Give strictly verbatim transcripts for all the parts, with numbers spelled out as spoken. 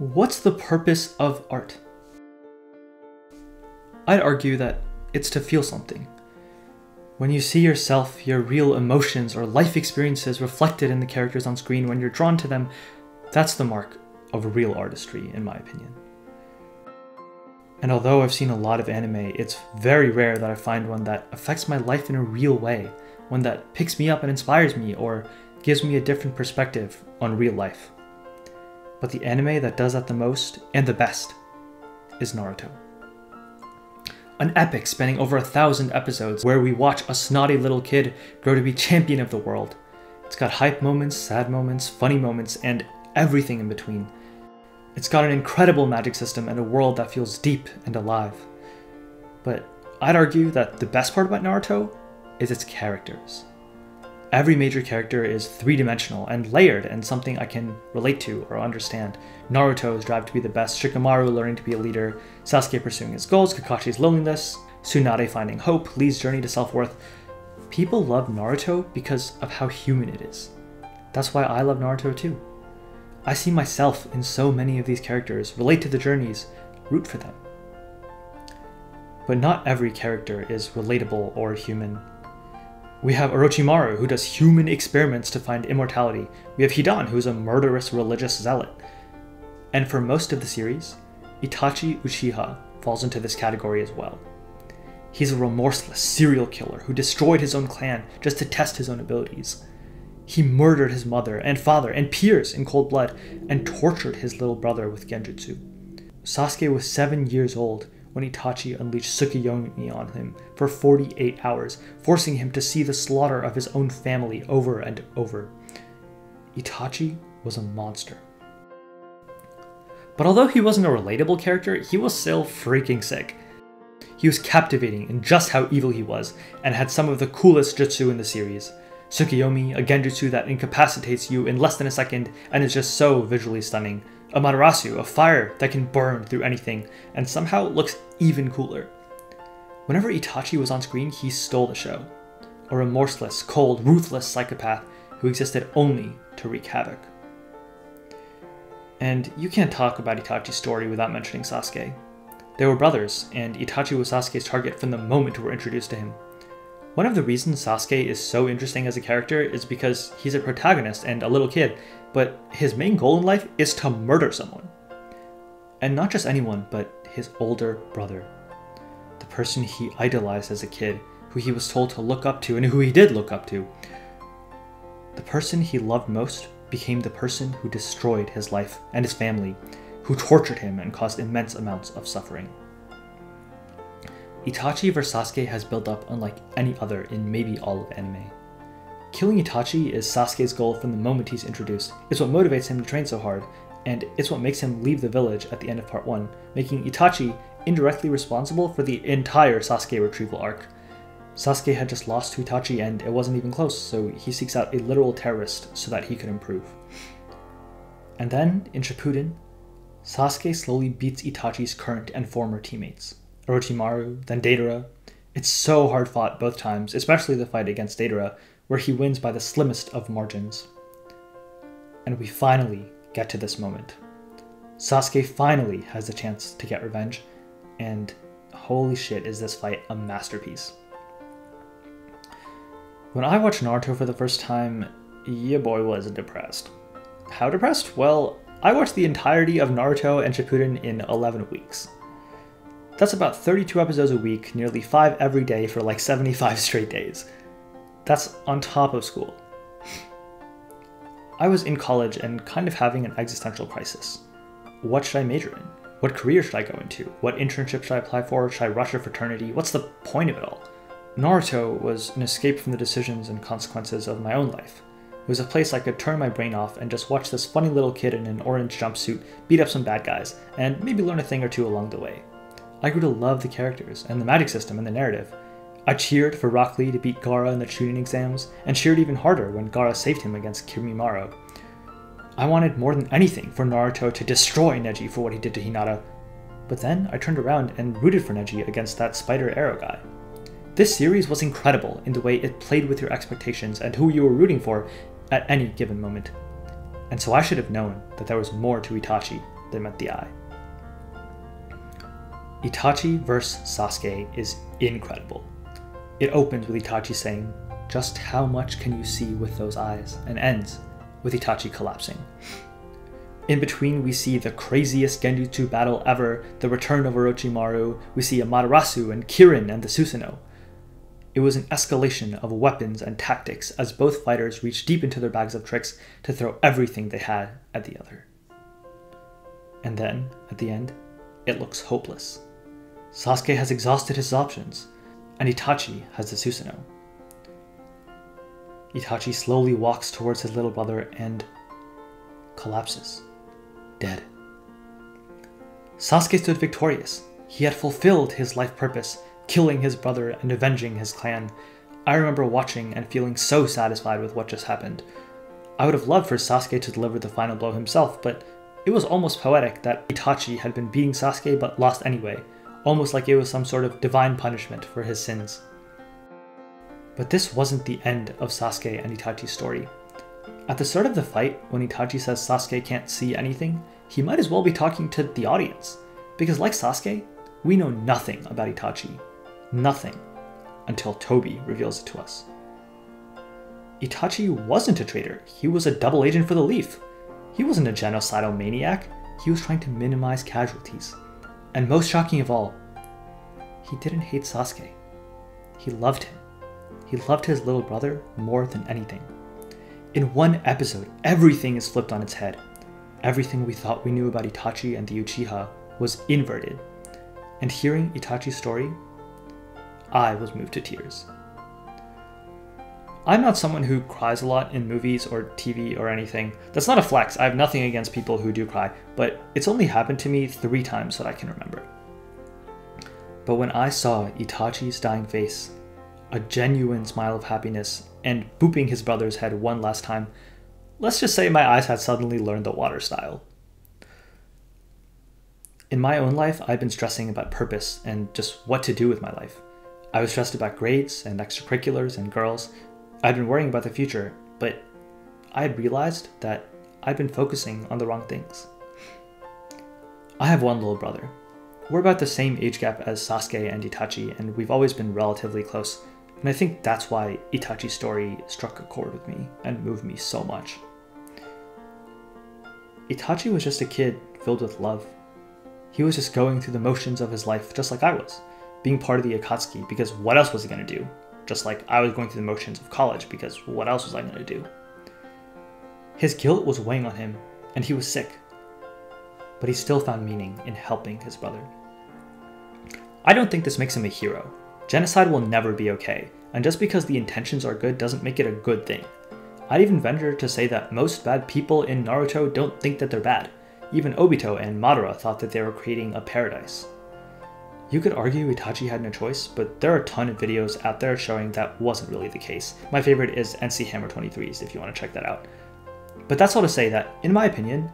What's the purpose of art? I'd argue that it's to feel something. When you see yourself, your real emotions or life experiences reflected in the characters on screen when you're drawn to them, that's the mark of real artistry, in my opinion. And although I've seen a lot of anime, it's very rare that I find one that affects my life in a real way, one that picks me up and inspires me, or gives me a different perspective on real life. But the anime that does that the most, and the best, is Naruto. An epic spanning over a thousand episodes, where we watch a snotty little kid grow to be champion of the world. It's got hype moments, sad moments, funny moments, and everything in between. It's got an incredible magic system and a world that feels deep and alive. But I'd argue that the best part about Naruto is its characters. Every major character is three-dimensional and layered and something I can relate to or understand. Naruto's drive to be the best, Shikamaru learning to be a leader, Sasuke pursuing his goals, Kakashi's loneliness, Tsunade finding hope, Lee's journey to self-worth. People love Naruto because of how human it is. That's why I love Naruto too. I see myself in so many of these characters, relate to the journeys, root for them. But not every character is relatable or human. We have Orochimaru, who does human experiments to find immortality. We have Hidan, who's a murderous religious zealot. And for most of the series, Itachi Uchiha falls into this category as well. He's a remorseless serial killer who destroyed his own clan just to test his own abilities. He murdered his mother and father and peers in cold blood and tortured his little brother with genjutsu. Sasuke was seven years old when Itachi unleashed Tsukuyomi on him for forty-eight hours, forcing him to see the slaughter of his own family over and over. Itachi was a monster. But although he wasn't a relatable character, he was still freaking sick. He was captivating in just how evil he was and had some of the coolest jutsu in the series. Tsukuyomi, a genjutsu that incapacitates you in less than a second and is just so visually stunning. Amaterasu, a fire that can burn through anything and somehow looks even cooler. Whenever Itachi was on screen, he stole the show. A remorseless, cold, ruthless psychopath who existed only to wreak havoc. And you can't talk about Itachi's story without mentioning Sasuke. They were brothers, and Itachi was Sasuke's target from the moment we were introduced to him. One of the reasons Sasuke is so interesting as a character is because he's a protagonist and a little kid, but his main goal in life is to murder someone. And not just anyone, but his older brother. The person he idolized as a kid, who he was told to look up to and who he did look up to. The person he loved most became the person who destroyed his life and his family, who tortured him and caused immense amounts of suffering. Itachi versus. Sasuke has built up unlike any other in maybe all of anime. Killing Itachi is Sasuke's goal from the moment he's introduced. It's what motivates him to train so hard, and it's what makes him leave the village at the end of part one, making Itachi indirectly responsible for the entire Sasuke retrieval arc. Sasuke had just lost to Itachi and it wasn't even close, so he seeks out a literal terrorist so that he could improve. And then, in Shippuden, Sasuke slowly beats Itachi's current and former teammates. Orochimaru, then Deidara. It's so hard fought both times, especially the fight against Deidara, where he wins by the slimmest of margins. And we finally get to this moment. Sasuke finally has the chance to get revenge, and holy shit is this fight a masterpiece. When I watched Naruto for the first time, ya boy was depressed. How depressed? Well, I watched the entirety of Naruto and Shippuden in eleven weeks. That's about thirty-two episodes a week, nearly five every day for like seventy-five straight days. That's on top of school. I was in college and kind of having an existential crisis. What should I major in? What career should I go into? What internship should I apply for? Should I rush a fraternity? What's the point of it all? Naruto was an escape from the decisions and consequences of my own life. It was a place I could turn my brain off and just watch this funny little kid in an orange jumpsuit beat up some bad guys and maybe learn a thing or two along the way. I grew to love the characters, and the magic system, and the narrative. I cheered for Rock Lee to beat Gaara in the Chunin exams, and cheered even harder when Gaara saved him against Kirimimaro. I wanted more than anything for Naruto to destroy Neji for what he did to Hinata, but then I turned around and rooted for Neji against that spider arrow guy. This series was incredible in the way it played with your expectations and who you were rooting for at any given moment. And so I should have known that there was more to Itachi they met the eye. Itachi versus. Sasuke is incredible. It opens with Itachi saying, "Just how much can you see with those eyes?" and ends with Itachi collapsing. In between, we see the craziest Genjutsu battle ever, the return of Orochimaru, we see Amaterasu and Kirin and the Susanoo. It was an escalation of weapons and tactics as both fighters reached deep into their bags of tricks to throw everything they had at the other. And then, at the end, it looks hopeless. Sasuke has exhausted his options, and Itachi has the Susanoo. Itachi slowly walks towards his little brother and collapses, dead. Sasuke stood victorious. He had fulfilled his life purpose, killing his brother and avenging his clan. I remember watching and feeling so satisfied with what just happened. I would have loved for Sasuke to deliver the final blow himself, but it was almost poetic that Itachi had been beating Sasuke but lost anyway, almost like it was some sort of divine punishment for his sins. But this wasn't the end of Sasuke and Itachi's story. At the start of the fight, when Itachi says Sasuke can't see anything, he might as well be talking to the audience, because like Sasuke, we know nothing about Itachi. Nothing, until Toby reveals it to us. Itachi wasn't a traitor, he was a double agent for the Leaf. He wasn't a genocidal maniac, he was trying to minimize casualties. And most shocking of all, he didn't hate Sasuke. He loved him. He loved his little brother more than anything. In one episode, everything is flipped on its head. Everything we thought we knew about Itachi and the Uchiha was inverted. And hearing Itachi's story, I was moved to tears. I'm not someone who cries a lot in movies or T V or anything. That's not a flex, I have nothing against people who do cry, but it's only happened to me three times that I can remember. But when I saw Itachi's dying face, a genuine smile of happiness, and booping his brother's head one last time, let's just say my eyes had suddenly learned the water style. In my own life, I've been stressing about purpose and just what to do with my life. I was stressed about grades and extracurriculars and girls. I'd been worrying about the future, but I had realized that I'd been focusing on the wrong things. I have one little brother. We're about the same age gap as Sasuke and Itachi, and we've always been relatively close. And I think that's why Itachi's story struck a chord with me and moved me so much. Itachi was just a kid filled with love. He was just going through the motions of his life just like I was, being part of the Akatsuki because what else was he going to do? Just like I was going through the motions of college because what else was I going to do? His guilt was weighing on him and he was sick, but he still found meaning in helping his brother. I don't think this makes him a hero. Genocide will never be okay, and just because the intentions are good doesn't make it a good thing. I'd even venture to say that most bad people in Naruto don't think that they're bad. Even Obito and Madara thought that they were creating a paradise. You could argue Itachi had no choice, but there are a ton of videos out there showing that wasn't really the case. My favorite is N C Hammer twenty-three's if you want to check that out. But that's all to say that, in my opinion,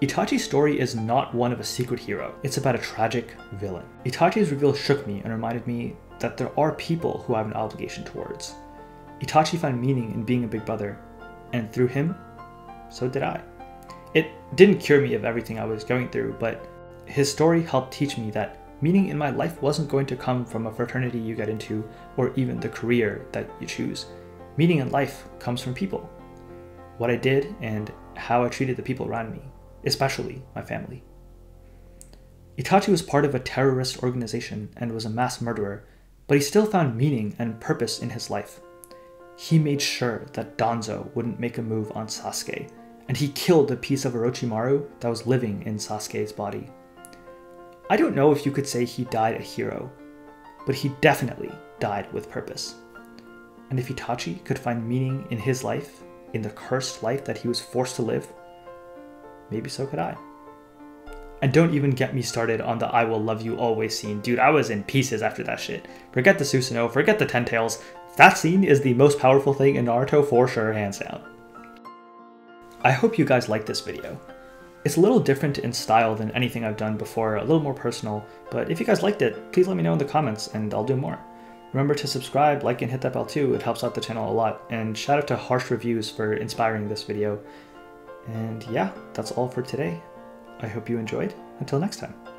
Itachi's story is not one of a secret hero, it's about a tragic villain. Itachi's reveal shook me and reminded me that there are people who I have an obligation towards. Itachi found meaning in being a big brother, and through him, so did I. It didn't cure me of everything I was going through, but his story helped teach me that meaning in my life wasn't going to come from a fraternity you get into or even the career that you choose. Meaning in life comes from people. What I did and how I treated the people around me, especially my family. Itachi was part of a terrorist organization and was a mass murderer, but he still found meaning and purpose in his life. He made sure that Danzo wouldn't make a move on Sasuke, and he killed a piece of Orochimaru that was living in Sasuke's body. I don't know if you could say he died a hero, but he definitely died with purpose. And if Itachi could find meaning in his life, in the cursed life that he was forced to live, maybe so could I. And don't even get me started on the I will love you always scene. Dude, I was in pieces after that shit. Forget the Susanoo, forget the Ten Tails. That scene is the most powerful thing in Naruto for sure, hands down. I hope you guys liked this video. It's a little different in style than anything I've done before, a little more personal, but if you guys liked it, please let me know in the comments and I'll do more. Remember to subscribe, like, and hit that bell too. It helps out the channel a lot. And shout out to Harsh Reviews for inspiring this video. And yeah, that's all for today. I hope you enjoyed. Until next time.